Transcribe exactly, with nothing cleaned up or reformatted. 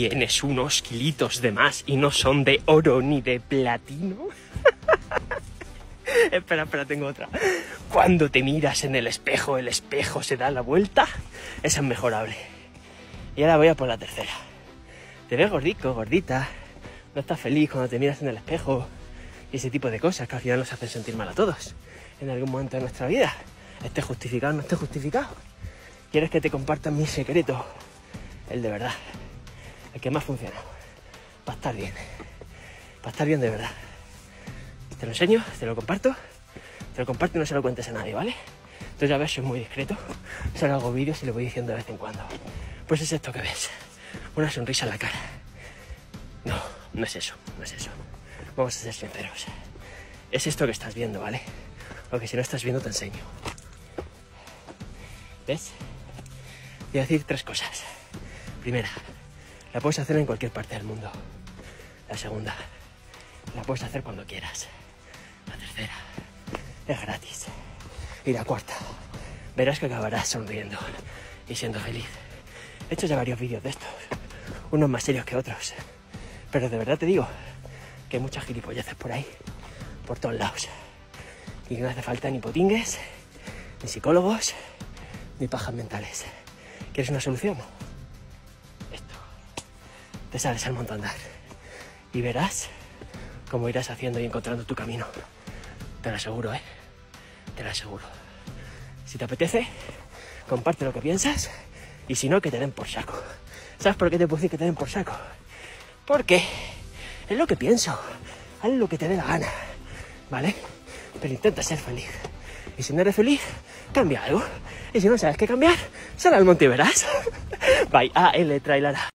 Tienes unos kilitos de más y no son de oro ni de platino. Espera, espera, tengo otra. Cuando te miras en el espejo, el espejo se da la vuelta. Esa es mejorable. Y ahora voy a por la tercera. Te ves gordico, gordita. No estás feliz cuando te miras en el espejo. Y ese tipo de cosas que al final nos hacen sentir mal a todos. En algún momento de nuestra vida. Esté justificado o no esté justificado. ¿Quieres que te compartan mi secreto? El de verdad. El que más funciona. Para estar bien. Para estar bien de verdad. Te lo enseño, te lo comparto, te lo comparto y no se lo cuentes a nadie, ¿vale? Entonces ya ves, soy muy discreto, solo hago vídeos y lo voy diciendo de vez en cuando. Pues es esto que ves, una sonrisa en la cara. No, no es eso, no es eso. Vamos a ser sinceros. Es esto que estás viendo, ¿vale? Lo que si no estás viendo te enseño. ¿Ves? Voy a decir tres cosas. Primera, la puedes hacer en cualquier parte del mundo. La segunda, la puedes hacer cuando quieras. La tercera, es gratis. Y la cuarta, verás que acabarás sonriendo y siendo feliz. He hecho ya varios vídeos de estos, unos más serios que otros, pero de verdad te digo que hay muchas gilipolleces por ahí, por todos lados, y no hace falta ni potingues, ni psicólogos, ni pajas mentales. ¿Quieres una solución? Esto. Te sales al montón de andar y verás cómo irás haciendo y encontrando tu camino. Te lo aseguro, ¿eh? Te lo aseguro. Si te apetece, comparte lo que piensas y si no, que te den por saco. ¿Sabes por qué te puedo decir que te den por saco? Porque es lo que pienso. Haz lo que te dé la gana, ¿vale? Pero intenta ser feliz. Y si no eres feliz, cambia algo. Y si no sabes qué cambiar, sal al monte y verás. Bye, altrailara.